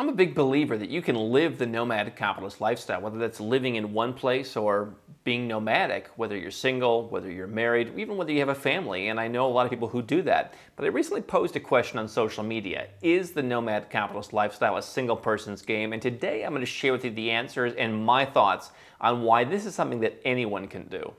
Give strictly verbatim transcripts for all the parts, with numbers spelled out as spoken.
I'm a big believer that you can live the nomad capitalist lifestyle, whether that's living in one place or being nomadic, whether you're single, whether you're married, even whether you have a family, and I know a lot of people who do that. But I recently posed a question on social media. Is the nomad capitalist lifestyle a single person's game? And today I'm going to share with you the answers and my thoughts on why this is something that anyone can do.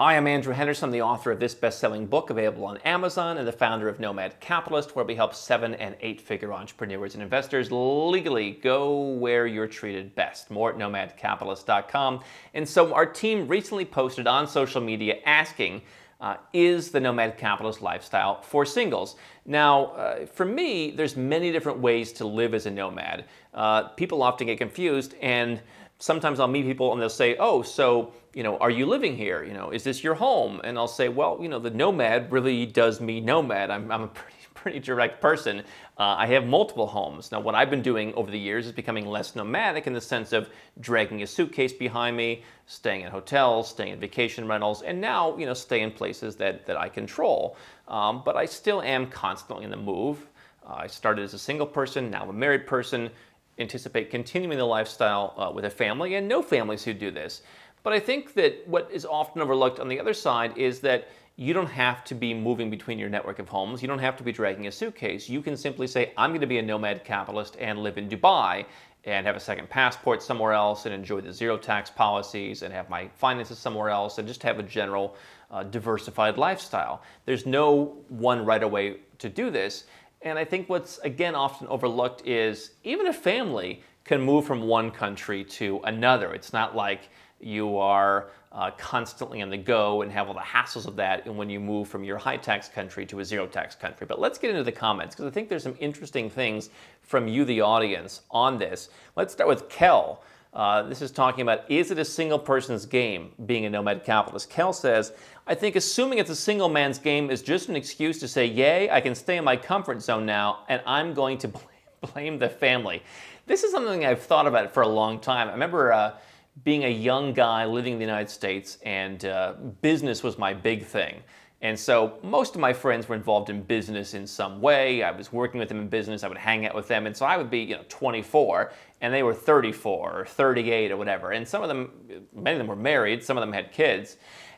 Hi, I'm Andrew Henderson, the author of this best-selling book available on Amazon and the founder of Nomad Capitalist, where we help seven- and eight-figure entrepreneurs and investors legally go where you're treated best. More at nomad capitalist dot com. And so our team recently posted on social media asking, Uh, is the nomad capitalist lifestyle for singles? Now, uh, for me, there's many different ways to live as a nomad. Uh, people often get confused, and sometimes I'll meet people and they'll say, oh, so, you know, are you living here? You know, is this your home? And I'll say, well, you know, the nomad really does mean nomad. I'm, I'm a pretty pretty direct person. Uh, I have multiple homes. Now, what I've been doing over the years is becoming less nomadic in the sense of dragging a suitcase behind me, staying at hotels, staying at vacation rentals, and now, you know, stay in places that, that I control. Um, but I still am constantly in the move. Uh, I started as a single person, now I'm a married person, anticipate continuing the lifestyle uh, with a family, and no families who do this. But I think that what is often overlooked on the other side is that you don't have to be moving between your network of homes. You don't have to be dragging a suitcase. You can simply say, I'm going to be a nomad capitalist and live in Dubai and have a second passport somewhere else and enjoy the zero tax policies and have my finances somewhere else and just have a general uh, diversified lifestyle. There's no one right way to do this. And I think what's, again, often overlooked is even a family can move from one country to another. It's not like you are uh, constantly on the go and have all the hassles of that and when you move from your high-tax country to a zero-tax country. But let's get into the comments, because I think there's some interesting things from you, the audience, on this. Let's start with Kel. Uh, this is talking about, is it a single person's game, being a nomad capitalist? Kel says, I think assuming it's a single man's game is just an excuse to say, yay, I can stay in my comfort zone now, and I'm going to bl- blame the family. This is something I've thought about for a long time. I remember Uh, being a young guy living in the United States, and uh, business was my big thing. And so most of my friends were involved in business in some way. I was working with them in business. I would hang out with them. And so I would be, you know, twenty-four, and they were thirty-four or thirty-eight or whatever. And some of them, many of them were married. Some of them had kids.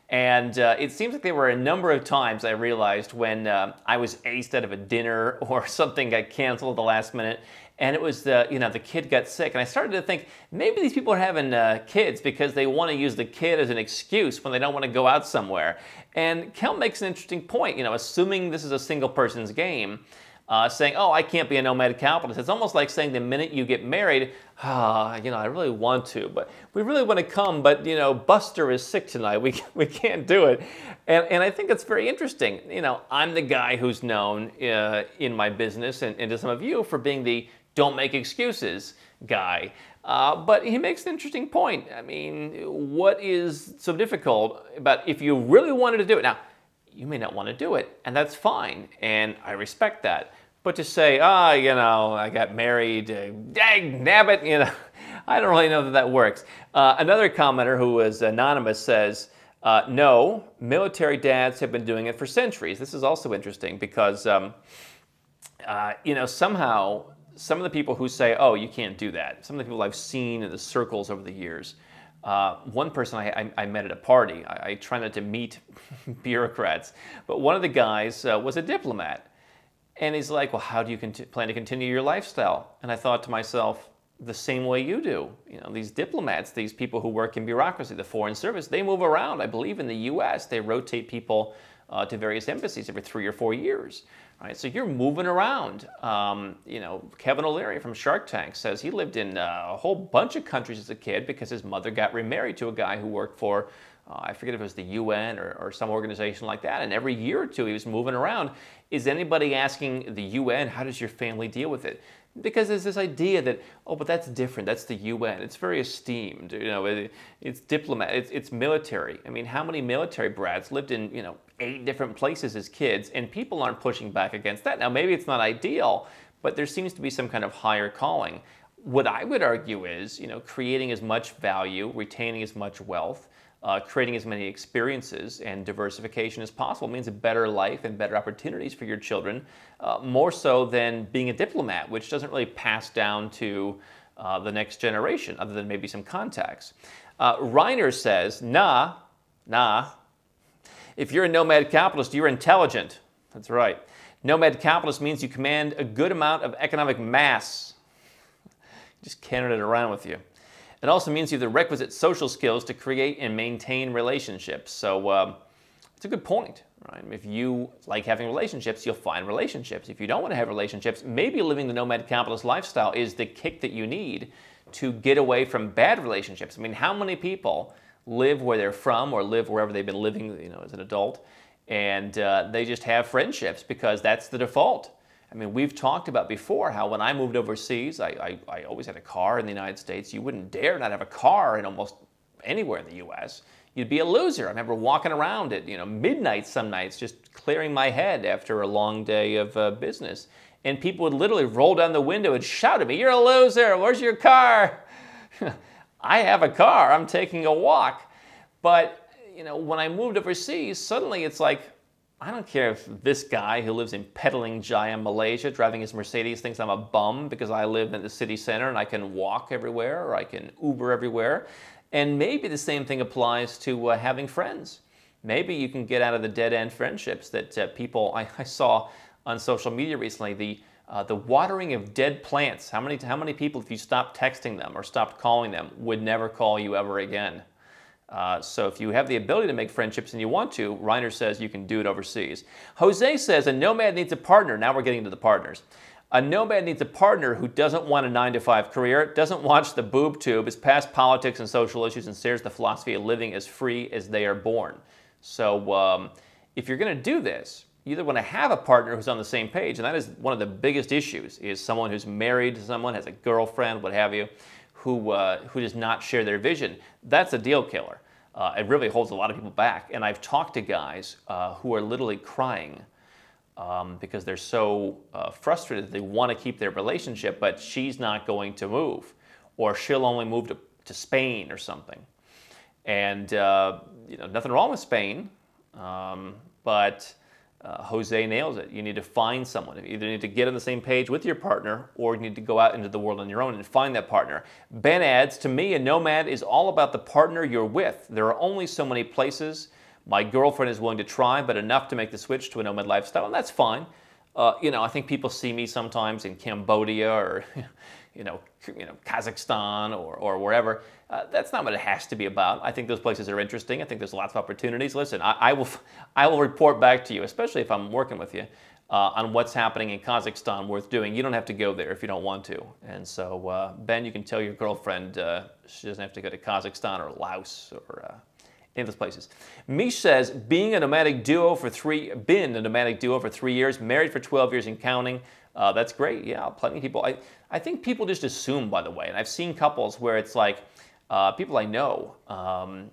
And uh, it seems like there were a number of times I realized when uh, I was aced out of a dinner or something got canceled at the last minute. And it was the, you know, the kid got sick. And I started to think, maybe these people are having uh, kids because they want to use the kid as an excuse when they don't want to go out somewhere. And Kel makes an interesting point, you know, assuming this is a single person's game, uh, saying, oh, I can't be a nomad capitalist. It's almost like saying the minute you get married, ah, you know, I really want to, but we really want to come, but, you know, Buster is sick tonight. We, we can't do it. And, and I think it's very interesting. You know, I'm the guy who's known uh, in my business and, and to some of you for being the don't make excuses guy. Uh, but he makes an interesting point. I mean, what is so difficult about if you really wanted to do it? Now, you may not want to do it, and that's fine, and I respect that. But to say, ah, oh, you know, I got married, uh, dang, nabbit, you know, I don't really know that that works. Uh, another commenter who was anonymous says, uh, no, military dads have been doing it for centuries. This is also interesting because, um, uh, you know, somehow some of the people who say, oh, you can't do that, some of the people I've seen in the circles over the years, uh, one person I, I, I met at a party, I, I try not to meet bureaucrats, but one of the guys uh, was a diplomat. And he's like, well, how do you cont- plan to continue your lifestyle? And I thought to myself, the same way you do. You know, these diplomats, these people who work in bureaucracy, the foreign service, they move around. I believe in the U S they rotate people Uh, to various embassies every three or four years. All right, so you're moving around. Um, you know, Kevin O'Leary from Shark Tank says he lived in uh, a whole bunch of countries as a kid because his mother got remarried to a guy who worked for, uh, I forget if it was the U N or, or some organization like that, and every year or two he was moving around. Is anybody asking the U N, how does your family deal with it? Because there's this idea that, oh, but that's different, that's the U N, it's very esteemed, you know, it, it's diplomat, it's, it's military. I mean, how many military brats lived in, you know, eight different places as kids, and people aren't pushing back against that. Now, maybe it's not ideal, but there seems to be some kind of higher calling. What I would argue is, you know, creating as much value, retaining as much wealth, Uh, creating as many experiences and diversification as possible means a better life and better opportunities for your children, uh, more so than being a diplomat, which doesn't really pass down to uh, the next generation, other than maybe some contacts. Uh, Reiner says, nah, nah, if you're a nomad capitalist, you're intelligent. That's right. Nomad capitalist means you command a good amount of economic mass. Just cannon it around with you. It also means you have the requisite social skills to create and maintain relationships. So um, it's a good point, right? If you like having relationships, you'll find relationships. If you don't want to have relationships, maybe living the nomad capitalist lifestyle is the kick that you need to get away from bad relationships. I mean, how many people live where they're from or live wherever they've been living, you know, as an adult, and uh, they just have friendships because that's the default. I mean, we've talked about before how when I moved overseas, I, I, I always had a car in the United States. You wouldn't dare not have a car in almost anywhere in the U S You'd be a loser. I remember walking around at you know midnight some nights, just clearing my head after a long day of uh, business. And people would literally roll down the window and shout at me, "You're a loser, where's your car?" I have a car, I'm taking a walk. But you know, when I moved overseas, suddenly it's like, I don't care if this guy who lives in Petaling Jaya, Malaysia, driving his Mercedes thinks I'm a bum because I live in the city center and I can walk everywhere or I can Uber everywhere. And maybe the same thing applies to uh, having friends. Maybe you can get out of the dead-end friendships that uh, people I, I saw on social media recently, the, uh, the watering of dead plants. How many, how many people, if you stopped texting them or stopped calling them, would never call you ever again? Uh, so if you have the ability to make friendships and you want to, Reiner says you can do it overseas. Jose says a nomad needs a partner. Now we're getting to the partners. A nomad needs a partner who doesn't want a nine to five career, doesn't watch the boob tube, is past politics and social issues, and shares the philosophy of living as free as they are born. So um, if you're going to do this, you either want to have a partner who's on the same page, and that is one of the biggest issues, is someone who's married to someone, has a girlfriend, what have you, who, uh, who does not share their vision. That's a deal killer. Uh, it really holds a lot of people back. And I've talked to guys uh, who are literally crying um, because they're so uh, frustrated that they want to keep their relationship, but she's not going to move, or she'll only move to, to Spain or something. And uh, you know, nothing wrong with Spain, um, but uh, Jose nails it. You need to find someone. You either need to get on the same page with your partner, or you need to go out into the world on your own and find that partner. Ben adds, to me, a nomad is all about the partner you're with. There are only so many places. My girlfriend is willing to try, but enough to make the switch to a nomad lifestyle, and that's fine. Uh, you know, I think people see me sometimes in Cambodia or, you know, you know Kazakhstan or, or wherever. Uh, that's not what it has to be about. I think those places are interesting. I think there's lots of opportunities. Listen, I, I will I will report back to you, especially if I'm working with you, uh, on what's happening in Kazakhstan worth doing. You don't have to go there if you don't want to. And so, uh, Ben, you can tell your girlfriend uh, she doesn't have to go to Kazakhstan or Laos or... Uh, in those places. Mish says, being a nomadic duo for three, been a nomadic duo for three years, married for twelve years and counting. Uh, that's great. Yeah, plenty of people. I, I think people just assume, by the way, and I've seen couples where it's like, uh, people I know, um,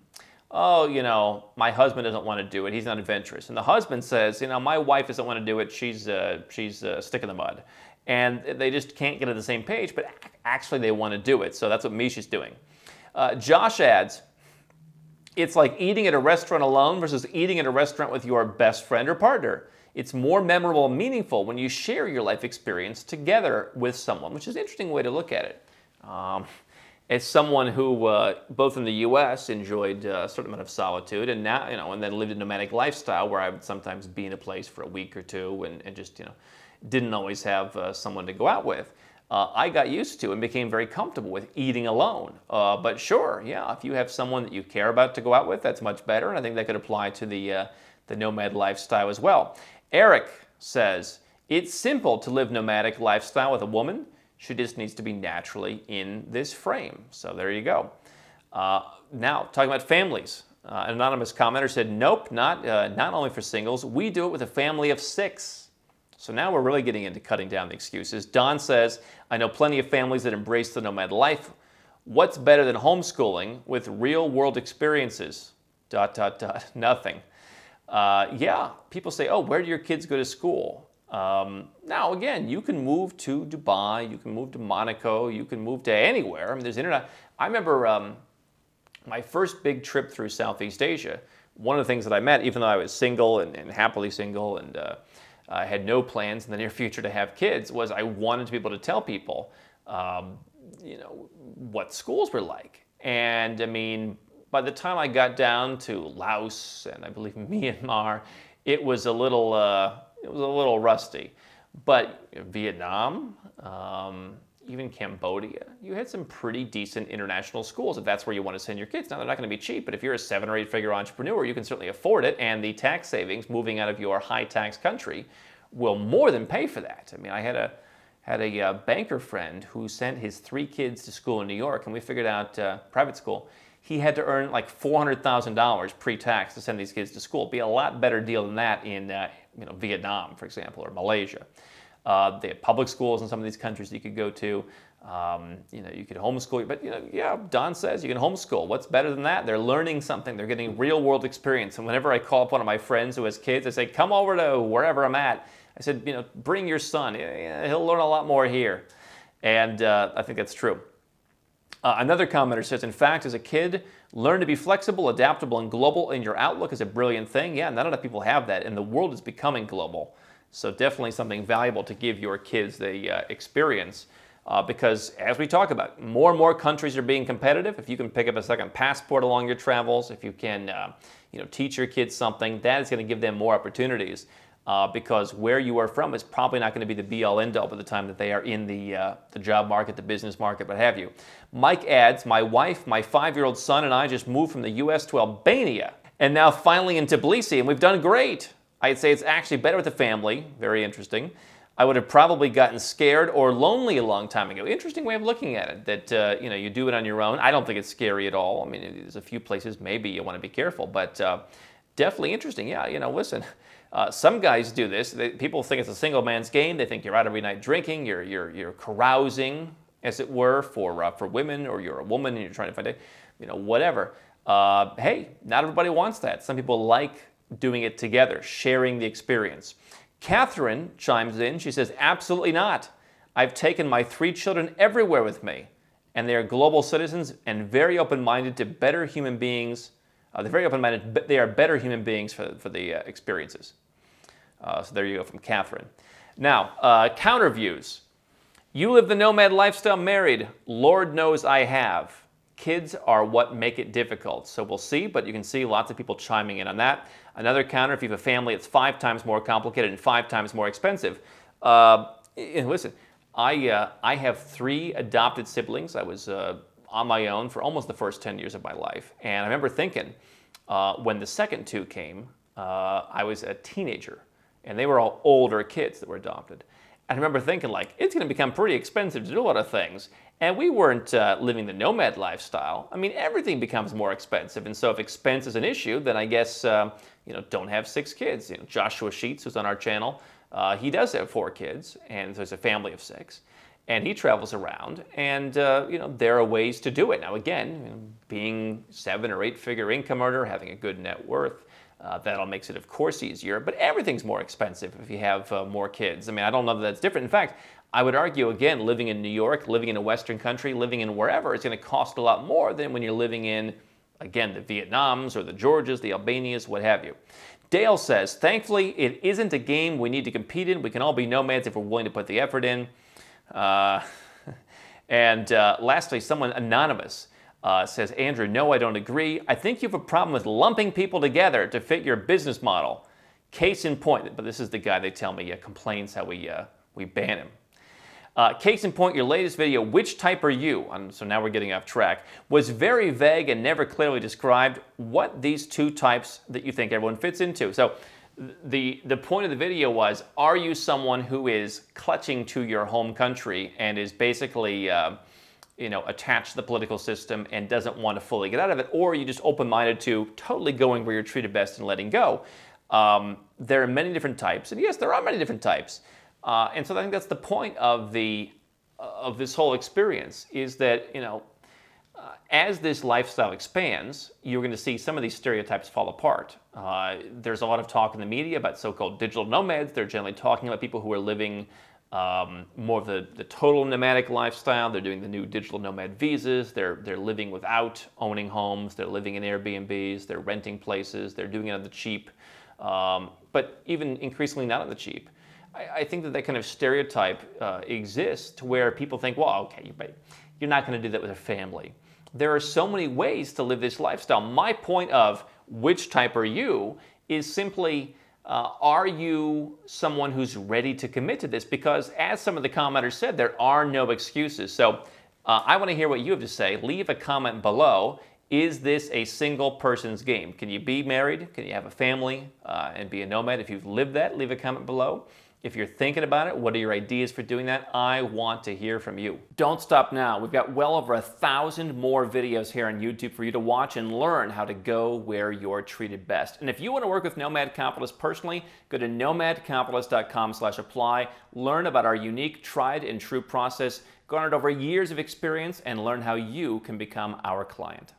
oh, you know, my husband doesn't want to do it. He's not adventurous. And the husband says, you know, my wife doesn't want to do it. She's, uh, she's a stick in the mud. And they just can't get on the same page, but actually they want to do it. So that's what Mish is doing. Uh, Josh adds, it's like eating at a restaurant alone versus eating at a restaurant with your best friend or partner. It's more memorable and meaningful when you share your life experience together with someone, which is an interesting way to look at it. Um, as someone who, uh, both in the U S, enjoyed a certain amount of solitude, and now, you know, and then lived a nomadic lifestyle where I would sometimes be in a place for a week or two and, and just, you know, didn't always have uh, someone to go out with. Uh, I got used to and became very comfortable with eating alone. Uh, but sure, yeah, if you have someone that you care about to go out with, that's much better. And I think that could apply to the, uh, the nomad lifestyle as well. Eric says, it's simple to live nomadic lifestyle with a woman. She just needs to be naturally in this frame. So there you go. Uh, now, talking about families. Uh, an anonymous commenter said, nope, not, uh, not only for singles. We do it with a family of six. So now we're really getting into cutting down the excuses. Don says, I know plenty of families that embrace the nomad life. What's better than homeschooling with real world experiences? Dot, dot, dot, nothing. Uh, yeah, people say, oh, where do your kids go to school? Um, now, again, you can move to Dubai, you can move to Monaco, you can move to anywhere. I mean, there's internet. I remember um, my first big trip through Southeast Asia, one of the things that I met, even though I was single and, and happily single and uh, I had no plans in the near future to have kids, was I wanted to be able to tell people, um, you know, what schools were like. And I mean, by the time I got down to Laos and I believe Myanmar, it was a little, uh, it was a little rusty. But you know, Vietnam, um, even Cambodia, you had some pretty decent international schools if that's where you want to send your kids. Now, they're not going to be cheap, but if you're a seven or eight figure entrepreneur, you can certainly afford it, and the tax savings moving out of your high tax country will more than pay for that. I mean, I had a, had a uh, banker friend who sent his three kids to school in New York, and we figured out, uh, private school, he had to earn like four hundred thousand dollars pre-tax to send these kids to school. It'd be a lot better deal than that in uh, you know, Vietnam, for example, or Malaysia. Uh, they had public schools in some of these countries that you could go to. Um, you know, you could homeschool, but you know, yeah, Don says you can homeschool. What's better than that? They're learning something. They're getting real world experience. And whenever I call up one of my friends who has kids, I say, come over to wherever I'm at. I said, you know, bring your son. He'll learn a lot more here. And uh, I think that's true. Uh, another commenter says, in fact, as a kid, learn to be flexible, adaptable, and global in your outlook is a brilliant thing. Yeah, not enough people have that, and the world is becoming global. So definitely something valuable to give your kids the uh, experience, uh, because as we talk about, more and more countries are being competitive. If you can pick up a second passport along your travels, if you can uh, you know, teach your kids something, that is going to give them more opportunities, uh, because where you are from is probably not going to be the be-all, end-all by the time that they are in the, uh, the job market, the business market, what have you. Mike adds, my wife, my five-year-old son, and I just moved from the U S to Albania, and now finally in Tbilisi, and we've done great. I'd say it's actually better with the family. Very interesting. I would have probably gotten scared or lonely a long time ago. Interesting way of looking at it, that uh, you know, you do it on your own. I don't think it's scary at all. I mean, there's a few places maybe you want to be careful, but uh, definitely interesting. Yeah, you know, listen, uh, some guys do this. They, people think it's a single man's game. They think you're out every night drinking, you're, you're, you're carousing, as it were, for, uh, for women, or you're a woman and you're trying to find a, you know, whatever. Uh, hey, not everybody wants that. Some people like doing it together, sharing the experience. Catherine chimes in. She says, absolutely not. I've taken my three children everywhere with me, and they are global citizens and very open-minded to better human beings. Uh, they're very open-minded, but they are better human beings for, for the uh, experiences. Uh, so there you go from Catherine. Now, uh, counter views. You live the nomad lifestyle married. Lord knows I have. Kids are what make it difficult. So we'll see, but you can see lots of people chiming in on that. Another counter, if you have a family, it's five times more complicated and five times more expensive. Uh, and listen, I, uh, I have three adopted siblings. I was uh, on my own for almost the first ten years of my life. And I remember thinking, uh, when the second two came, uh, I was a teenager. And they were all older kids that were adopted. I remember thinking, like, it's going to become pretty expensive to do a lot of things. And we weren't uh, living the nomad lifestyle. I mean, everything becomes more expensive. And so if expense is an issue, then I guess, uh, you know, don't have six kids. You know, Joshua Sheets, who's on our channel, uh, he does have four kids, and there's a family of six. And he travels around, and, uh, you know, there are ways to do it. Now, again, you know, being seven or eight figure income earner, having a good net worth, Uh, that all makes it, of course, easier, but everything's more expensive if you have uh, more kids. I mean, I don't know that that's different. In fact, I would argue, again, living in New York, living in a Western country, living in wherever, is going to cost a lot more than when you're living in, again, the Vietnams or the Georgias, the Albanias, what have you. Dale says, thankfully, it isn't a game we need to compete in. We can all be nomads if we're willing to put the effort in. Uh, and uh, lastly, someone anonymous Uh, says, Andrew, no, I don't agree. I think you have a problem with lumping people together to fit your business model. Case in point, but this is the guy they tell me uh, complains how we, uh, we ban him. Uh, case in point, your latest video, which type are you? Um, so now we're getting off track, was very vague and never clearly described what these two types that you think everyone fits into. So the, the point of the video was, are you someone who is clutching to your home country and is basically uh, you know, attached to the political system and doesn't want to fully get out of it, or you're just open-minded to totally going where you're treated best and letting go? Um, there are many different types, and yes, there are many different types. Uh, and so I think that's the point of, the, of this whole experience, is that, you know, uh, as this lifestyle expands, you're going to see some of these stereotypes fall apart. Uh, there's a lot of talk in the media about so-called digital nomads. They're generally talking about people who are living um, more of the, the total nomadic lifestyle. They're doing the new digital nomad visas. They're, they're living without owning homes. They're living in Airbnbs. They're renting places. They're doing it on the cheap, um, but even increasingly not on the cheap. I, I think that that kind of stereotype uh, exists to where people think, well, okay, you're not going to do that with a family. There are so many ways to live this lifestyle. My point of which type are you is simply, uh, are you someone who's ready to commit to this? Because as some of the commenters said, there are no excuses. So uh, I want to hear what you have to say. Leave a comment below. Is this a single person's game? Can you be married? Can you have a family uh, and be a nomad? If you've lived that, leave a comment below. If you're thinking about it, what are your ideas for doing that? I want to hear from you. Don't stop now. We've got well over a thousand more videos here on YouTube for you to watch and learn how to go where you're treated best. And if you want to work with Nomad Capitalist personally, go to nomad capitalist dot com slash apply. Learn about our unique, tried and true process, garnered over years of experience, and learn how you can become our client.